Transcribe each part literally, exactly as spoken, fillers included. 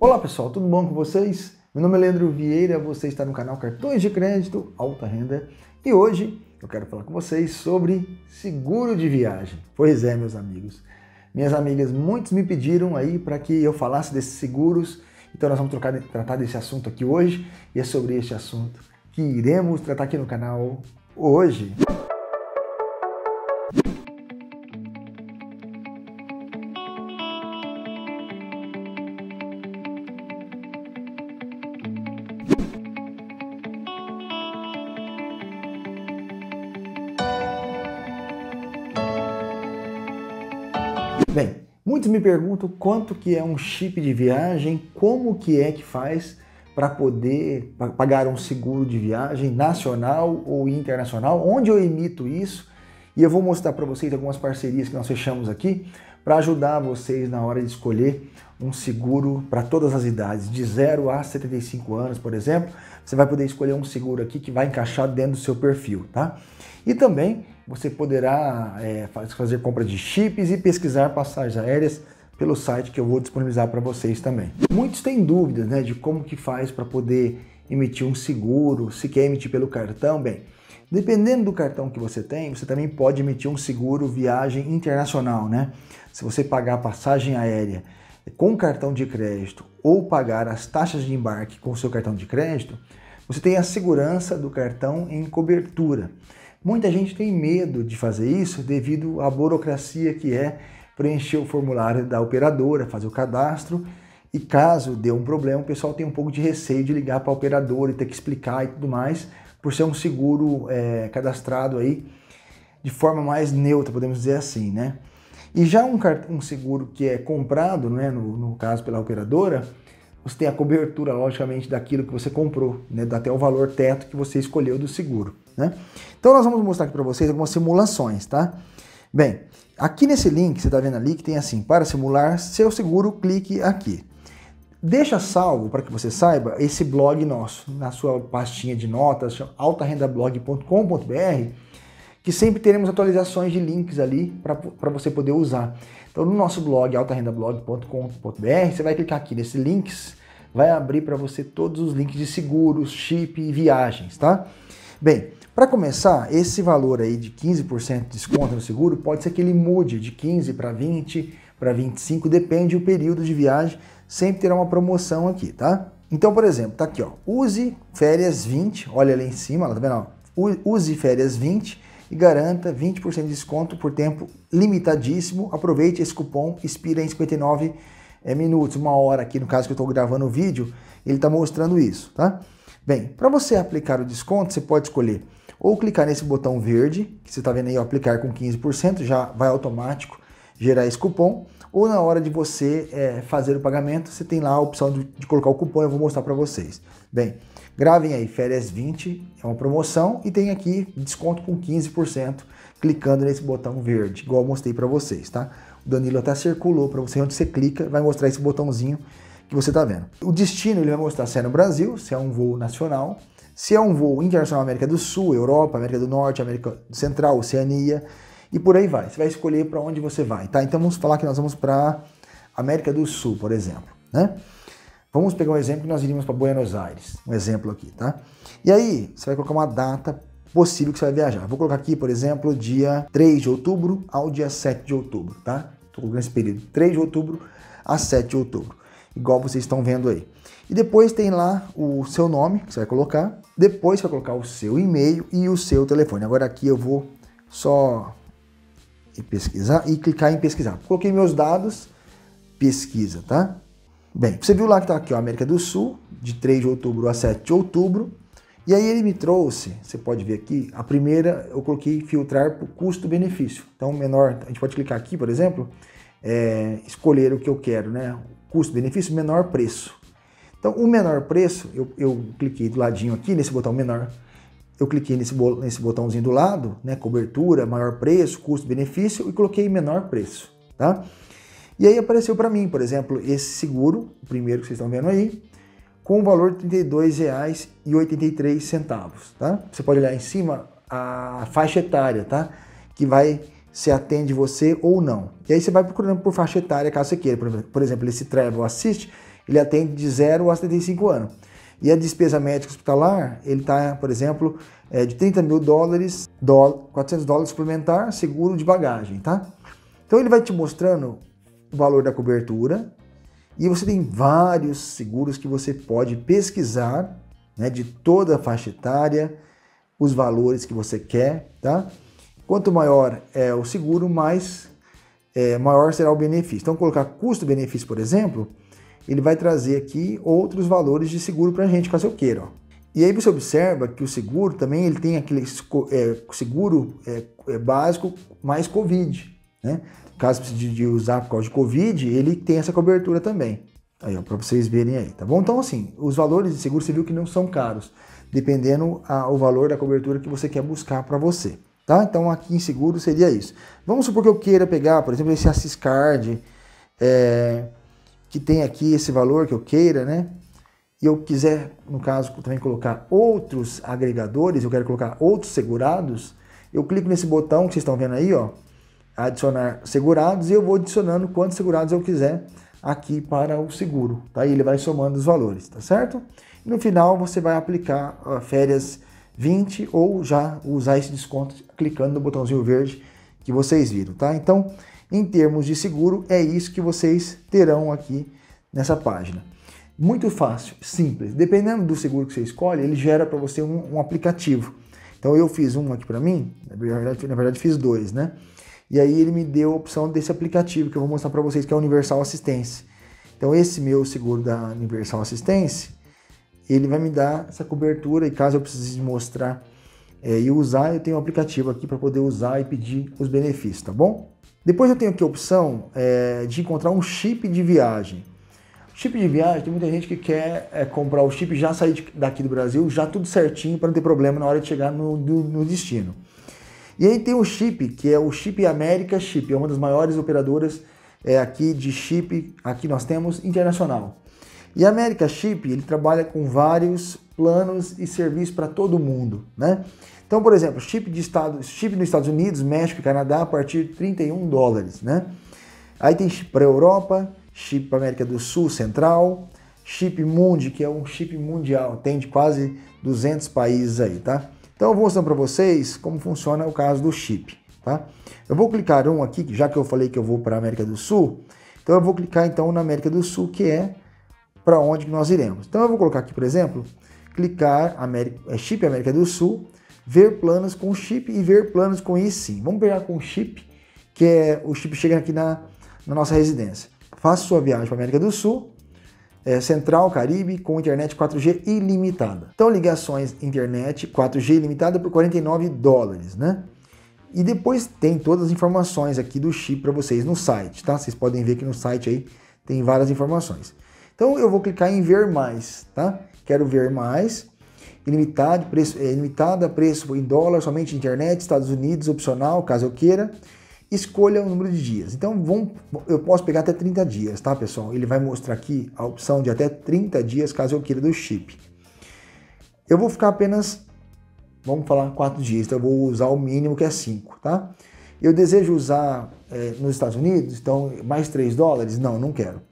Olá pessoal, tudo bom com vocês? Meu nome é Leandro Vieira, você está no canal Cartões de Crédito Alta Renda e hoje eu quero falar com vocês sobre seguro de viagem. Pois é, meus amigos. Minhas amigas, muitos me pediram aí para que eu falasse desses seguros, então nós vamos trocar, tratar desse assunto aqui hoje e é sobre este assunto que iremos tratar aqui no canal hoje. Bem, muitos me perguntam quanto que é um chip de viagem, como que é que faz para poder pagar um seguro de viagem nacional ou internacional, onde eu emito isso, e eu vou mostrar para vocês algumas parcerias que nós fechamos aqui para ajudar vocês na hora de escolher um seguro para todas as idades, de zero a setenta e cinco anos, por exemplo. Você vai poder escolher um seguro aqui que vai encaixar dentro do seu perfil, tá? E também você poderá é, fazer compra de chips e pesquisar passagens aéreas pelo site que eu vou disponibilizar para vocês também. Muitos têm dúvidas, né, de como que faz para poder emitir um seguro, se quer emitir pelo cartão. Bem, dependendo do cartão que você tem, você também pode emitir um seguro viagem internacional, né? Se você pagar a passagem aérea com cartão de crédito ou pagar as taxas de embarque com o seu cartão de crédito, você tem a segurança do cartão em cobertura. Muita gente tem medo de fazer isso devido à burocracia que é preencher o formulário da operadora, fazer o cadastro, e caso dê um problema, o pessoal tem um pouco de receio de ligar para a operadora e ter que explicar e tudo mais, por ser um seguro é, cadastrado aí de forma mais neutra, podemos dizer assim, né? E já um, um seguro que é comprado, né, no, no caso pela operadora, você tem a cobertura, logicamente, daquilo que você comprou, né, até o valor teto que você escolheu do seguro, né? Então nós vamos mostrar aqui para vocês algumas simulações, tá? Bem, aqui nesse link, você está vendo ali que tem assim, para simular seu seguro, clique aqui. Deixa salvo, para que você saiba, esse blog nosso, na sua pastinha de notas, alta renda blog ponto com ponto br, que sempre teremos atualizações de links ali para você poder usar. Então, no nosso blog, alta renda blog ponto com ponto br, você vai clicar aqui nesses links, vai abrir para você todos os links de seguros, chip e viagens, tá? Bem, para começar, esse valor aí de quinze por cento de desconto no seguro, pode ser que ele mude de quinze para vinte, para vinte e cinco, depende do período de viagem, sempre terá uma promoção aqui, tá? Então, por exemplo, tá aqui, ó, use férias vinte, olha ali em cima, tá vendo? Ó, use férias vinte, e garanta vinte por cento de desconto por tempo limitadíssimo. Aproveite esse cupom, expira em cinquenta e nove é, minutos, uma hora aqui, no caso que eu estou gravando o vídeo, ele está mostrando isso, tá? Bem, para você aplicar o desconto, você pode escolher ou clicar nesse botão verde, que você está vendo aí, ó, aplicar com quinze por cento, já vai automático gerar esse cupom, ou na hora de você é, fazer o pagamento, você tem lá a opção de, de colocar o cupom, eu vou mostrar para vocês. Bem, gravem aí, férias vinte, é uma promoção, e tem aqui desconto com quinze por cento, clicando nesse botão verde, igual eu mostrei para vocês, tá? O Danilo até circulou para você, onde você clica, vai mostrar esse botãozinho que você tá vendo. O destino, ele vai mostrar se é no Brasil, se é um voo nacional, se é um voo internacional, América do Sul, Europa, América do Norte, América Central, Oceania, e por aí vai. Você vai escolher para onde você vai, tá? Então vamos falar que nós vamos para América do Sul, por exemplo, né? Vamos pegar um exemplo que nós iríamos para Buenos Aires, um exemplo aqui, tá? E aí, você vai colocar uma data possível que você vai viajar. Vou colocar aqui, por exemplo, dia três de outubro ao dia sete de outubro, tá? Estou colocando esse período, três de outubro a sete de outubro, igual vocês estão vendo aí. E depois tem lá o seu nome, que você vai colocar, depois você vai colocar o seu e-mail e o seu telefone. Agora aqui eu vou só pesquisar e clicar em pesquisar. Coloquei meus dados, pesquisa, tá? Bem, você viu lá que tá aqui, ó, América do Sul, de três de outubro a sete de outubro, e aí ele me trouxe, você pode ver aqui, a primeira eu coloquei filtrar por custo-benefício, então menor, a gente pode clicar aqui, por exemplo, é, escolher o que eu quero, né, custo-benefício, menor preço. Então o menor preço, eu, eu cliquei do ladinho aqui, nesse botão menor, eu cliquei nesse, nesse botãozinho do lado, né, cobertura, maior preço, custo-benefício, e coloquei menor preço, tá? E aí apareceu para mim, por exemplo, esse seguro, o primeiro que vocês estão vendo aí, com o valor de trinta e dois reais e oitenta e três centavos, tá? Você pode olhar em cima a faixa etária, tá? Que vai se atende você ou não. E aí você vai procurando por faixa etária, caso você queira. Por exemplo, esse Travel Assist, ele atende de zero a setenta e cinco anos. E a despesa médica hospitalar, ele está, por exemplo, é de trinta mil dólares, quatrocentos dólares suplementar, seguro de bagagem, tá? Então ele vai te mostrando o valor da cobertura e você tem vários seguros que você pode pesquisar, né, de toda a faixa etária, os valores que você quer, tá? Quanto maior é o seguro, mais é, maior será o benefício. Então, colocar custo-benefício, por exemplo, ele vai trazer aqui outros valores de seguro para a gente, caso eu queira. Ó. E aí você observa que o seguro também ele tem aquele é, seguro é, básico mais Covid, né? Caso precise de usar por causa de Covid, ele tem essa cobertura também. Aí, ó, para vocês verem aí, tá bom? Então, assim, os valores de seguro você viu que não são caros, dependendo a, o valor da cobertura que você quer buscar para você, tá? Então, aqui em seguro seria isso. Vamos supor que eu queira pegar, por exemplo, esse AssistCard, é, que tem aqui esse valor que eu queira, né? E eu quiser, no caso, também colocar outros agregadores, eu quero colocar outros segurados, eu clico nesse botão que vocês estão vendo aí, ó, adicionar segurados, e eu vou adicionando quantos segurados eu quiser aqui para o seguro, tá? E ele vai somando os valores, tá certo? E no final você vai aplicar uh, férias vinte ou já usar esse desconto clicando no botãozinho verde que vocês viram, tá? Então, em termos de seguro, é isso que vocês terão aqui nessa página. Muito fácil, simples. Dependendo do seguro que você escolhe, ele gera para você um, um aplicativo. Então, eu fiz um aqui para mim, na verdade, na verdade fiz dois, né? E aí ele me deu a opção desse aplicativo que eu vou mostrar para vocês, que é o Universal Assistência. Então esse meu seguro da Universal Assistência, ele vai me dar essa cobertura e caso eu precise mostrar é, e usar, eu tenho um aplicativo aqui para poder usar e pedir os benefícios, tá bom? Depois eu tenho aqui a opção é, de encontrar um chip de viagem. Chip de viagem, tem muita gente que quer é, comprar o chip, já sair de, daqui do Brasil, já tudo certinho para não ter problema na hora de chegar no, do, no destino. E aí tem o chip, que é o chip America Chip, é uma das maiores operadoras é, aqui de chip, aqui nós temos internacional. E a America Chip, ele trabalha com vários planos e serviços para todo mundo, né? Então, por exemplo, chip de estado, chip nos Estados Unidos, México e Canadá a partir de trinta e um dólares, né? Aí tem chip para Europa, chip para América do Sul, Central, chip Mundi, que é um chip mundial, tem de quase duzentos países aí, tá? Então eu vou mostrar para vocês como funciona o caso do chip, tá? Eu vou clicar um aqui, já que eu falei que eu vou para a América do Sul, então eu vou clicar então na América do Sul, que é para onde nós iremos. Então eu vou colocar aqui, por exemplo, clicar América, chip América do Sul, ver planos com chip e ver planos com eSIM. Vamos pegar com chip, que é o chip chega aqui na, na nossa residência. Faça sua viagem para a América do Sul, É, Central, Caribe, com internet quatro G ilimitada. Então, ligações internet quatro G ilimitada por quarenta e nove dólares, né? E depois tem todas as informações aqui do chip para vocês no site, tá? Vocês podem ver que no site aí tem várias informações. Então, eu vou clicar em ver mais, tá? Quero ver mais. Ilimitado, preço, é, ilimitada, preço em dólar, somente internet, Estados Unidos, opcional, caso eu queira. Escolha o número de dias. Então, vamos, eu posso pegar até trinta dias, tá, pessoal? Ele vai mostrar aqui a opção de até trinta dias, caso eu queira do chip. Eu vou ficar apenas, vamos falar, quatro dias. Então, eu vou usar o mínimo, que é cinco, tá? Eu desejo usar é, nos Estados Unidos, então, mais três dólares? Não, não quero.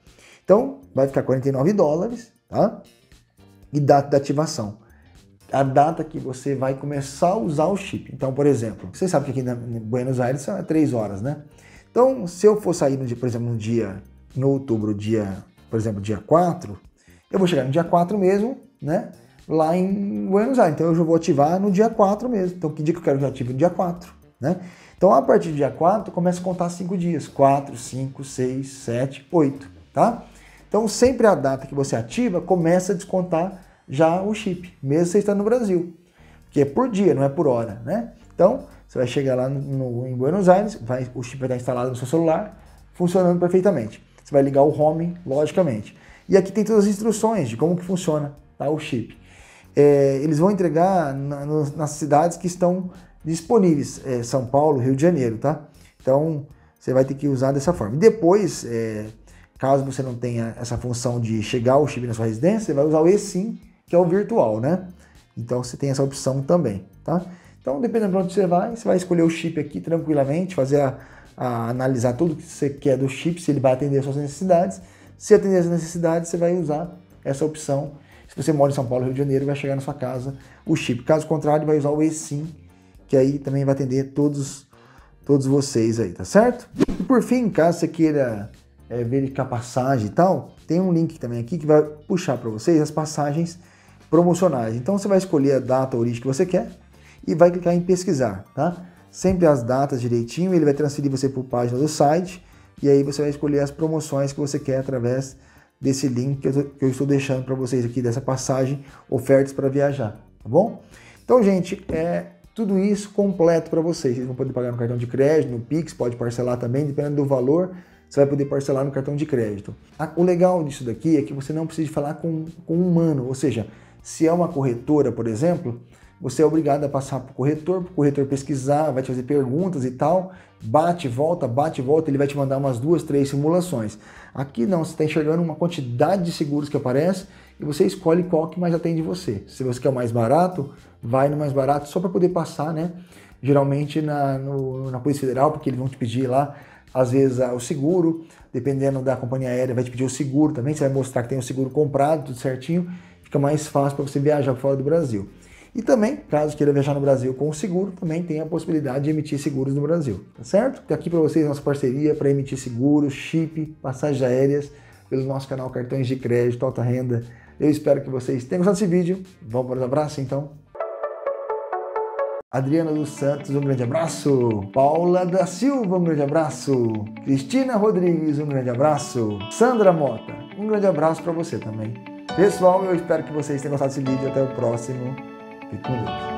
Então, vai ficar quarenta e nove dólares, tá? E data da ativação. A data que você vai começar a usar o chip. Então, por exemplo, você sabe que aqui em Buenos Aires são três horas, né? Então, se eu for sair, no dia, por exemplo, no dia, em outubro, dia, por exemplo, dia quatro, eu vou chegar no dia quatro mesmo, né? Lá em Buenos Aires. Então, eu já vou ativar no dia quatro mesmo. Então, que dia que eu quero que eu ative? No dia quatro, né? Então, a partir do dia quatro, começa a contar cinco dias. quatro, cinco, seis, sete, oito, tá? Então, sempre a data que você ativa, começa a descontar já o chip, mesmo você estando no Brasil, que é por dia, não é por hora, né? Então, você vai chegar lá no, no, em Buenos Aires, vai, o chip vai estar instalado no seu celular, funcionando perfeitamente. Você vai ligar o home, logicamente. E aqui tem todas as instruções de como que funciona, tá, o chip. É, eles vão entregar na, no, nas cidades que estão disponíveis, é, São Paulo, Rio de Janeiro, tá? Então, você vai ter que usar dessa forma. E depois, é, caso você não tenha essa função de chegar o chip na sua residência, você vai usar o eSIM, que é o virtual, né? Então você tem essa opção também, tá? Então, dependendo de onde você vai, você vai escolher o chip aqui tranquilamente, fazer a, a analisar tudo que você quer do chip, se ele vai atender as suas necessidades, Se atender as necessidades, você vai usar essa opção. Se você mora em São Paulo, Rio de Janeiro, vai chegar na sua casa o chip. Caso contrário, vai usar o eSIM, que aí também vai atender todos, todos vocês aí, tá certo? E por fim, caso você queira é, verificar passagem e tal, tem um link também aqui que vai puxar para vocês as passagens promocionais. Então você vai escolher a data origem que você quer e vai clicar em pesquisar, tá? Sempre as datas direitinho, ele vai transferir você para a página do site e aí você vai escolher as promoções que você quer através desse link que eu, tô, que eu estou deixando para vocês aqui, dessa passagem, ofertas para viajar, tá bom? Então, gente, é tudo isso completo para vocês. Vocês vão poder pagar no cartão de crédito, no Pix, pode parcelar também, dependendo do valor, você vai poder parcelar no cartão de crédito. O legal disso daqui é que você não precisa falar com, com um humano, ou seja, se é uma corretora, por exemplo, você é obrigado a passar para o corretor, para o corretor pesquisar, vai te fazer perguntas e tal, bate, volta, bate, volta, ele vai te mandar umas duas, três simulações. Aqui não, você está enxergando uma quantidade de seguros que aparece e você escolhe qual que mais atende você. Se você quer o mais barato, vai no mais barato, só para poder passar, né? Geralmente na, no, na Polícia Federal, porque eles vão te pedir lá, às vezes, o seguro, dependendo da companhia aérea, vai te pedir o seguro também, você vai mostrar que tem o seguro comprado, tudo certinho, fica mais fácil para você viajar fora do Brasil. E também, caso queira viajar no Brasil com o seguro, também tem a possibilidade de emitir seguros no Brasil, tá certo? Tá aqui para vocês nossa parceria para emitir seguros, chip, passagens aéreas, pelo nosso canal Cartões de Crédito Alta Renda. Eu espero que vocês tenham gostado desse vídeo. Vamos para os abraços, então? Adriana dos Santos, um grande abraço. Paula da Silva, um grande abraço. Cristina Rodrigues, um grande abraço. Sandra Mota, um grande abraço para você também. Pessoal, eu espero que vocês tenham gostado desse vídeo. Até o próximo. Fique com Deus.